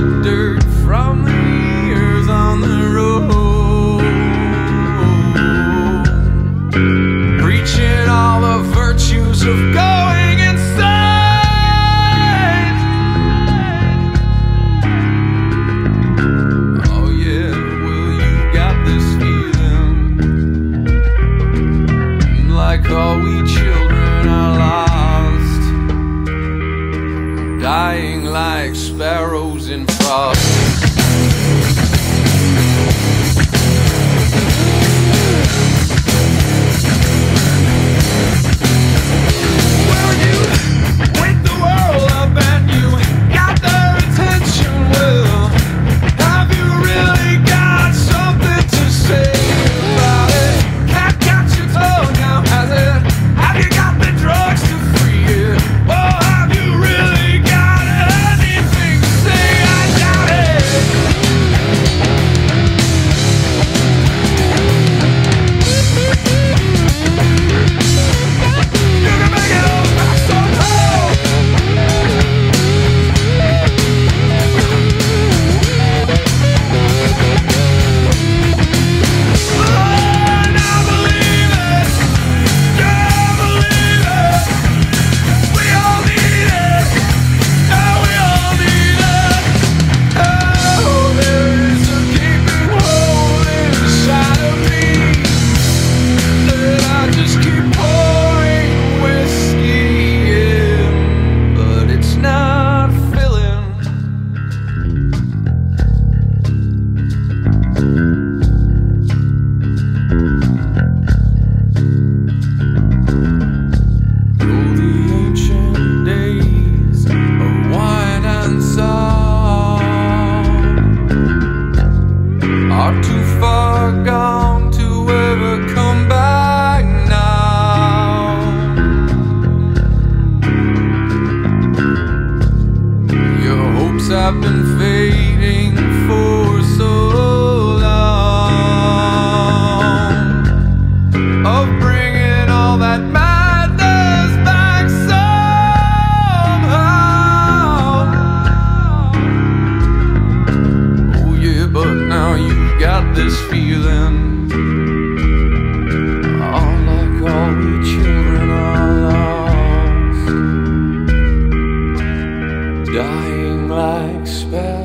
the dirt from the years on the road, preaching all the virtues of going inside. Oh yeah, well you got this feeling, like all we children are lost, dying like sparrows in frost. Too far gone to ever come back now. Your hopes have been fading for so long, of bringing all that madness back somehow. Oh yeah, but now you got this feeling, all like all we children are lost, dying like sparrows.